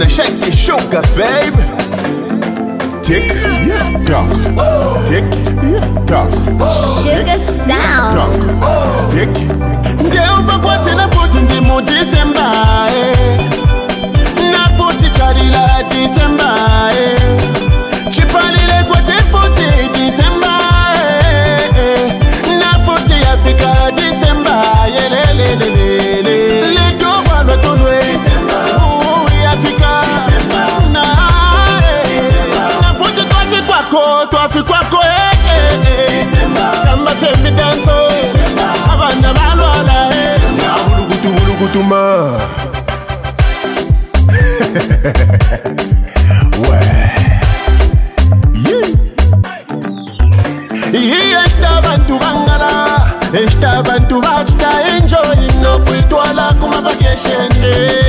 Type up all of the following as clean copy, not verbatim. and I shake your sugar, babe. Tick tock, tick tock, sugar sound. Tick. Girl, for what in a foot in the mood December? Na foot in the December. Chipali le guate foot in December. Na foot in Africa December. Let go for the December. Tua ficou a correr, cama sempre dançou, a banda balona, urugutu urugutu ma. E esta bantu basta enjoying no puito ala kuma vacation.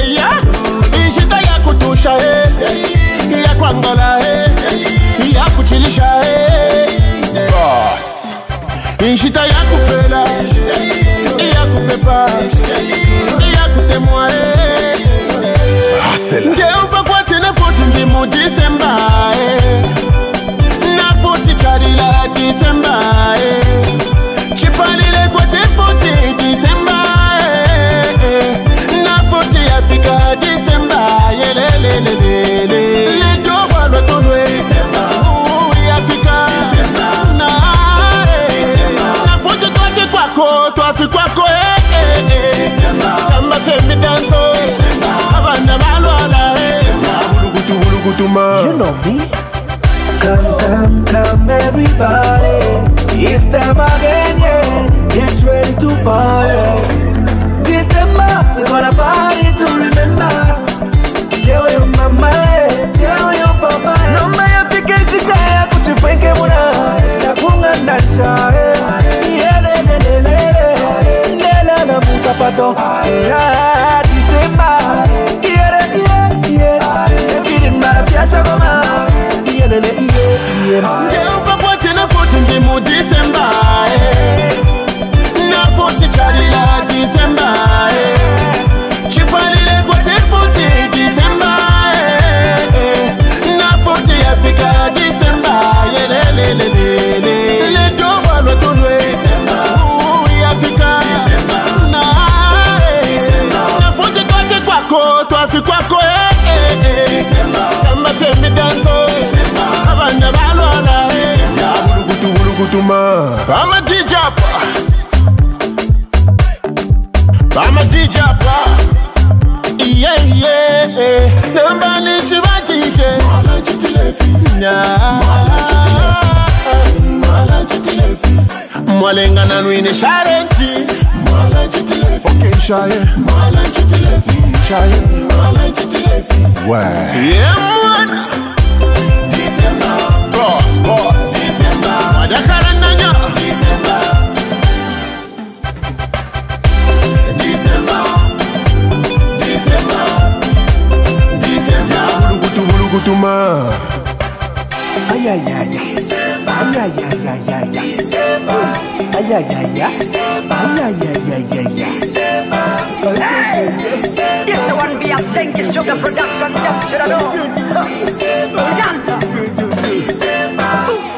Yeah, injita ya kutusha ya kwangala. Boss, injita ya kupela, ya kupepa, ya kutemwa. Deu fa kwa tena foto ndi mu December, na foto chari la December, chipali le kwa te foto December, na foto Africa December, le do valwa tonwe. Tua ficou a correr, cama sempre dançou, a banda balona, urugutu urugutu ma. You know me? Come, come, come, everybody! It's time again, yeah. Get ready to party. December, we're gonna party to remember. Tell your mama, tell your papa. No matter if you get it, I put you in the mood. Da kunga dacha. Sapato, yeah, December, yeah, yeah, yeah. If you didn't matter, you had come out. Yeah, yeah, yeah. Girl, for what in a foot in the mood December, na foot in Charila December, Chipali le what in foot in December, na foot in Africa December, yeah, yeah, yeah, yeah. Let go of the tunwe December. Tua ficou a correr, cama sempre dançou, a banda balona. Urugutu urugutu ma. Vamos DJ pa, vamos DJ pa. Yeah yeah, não vai nem chamar DJ. Mala de telefi, mala de telefi, molenga na noite charenti. Mala de telefi, ok chaye, mala de telefi. Ué, yeah, mano. December, boss, boss. December, olha a cara na minha. December, December, December, December. Urugutu, urugutu ma. Ay ay ay, December, ay ay ay ay, December, ay ay ay, December, ay ay ay ay, December. This one be a sinking sugar production. Should I know?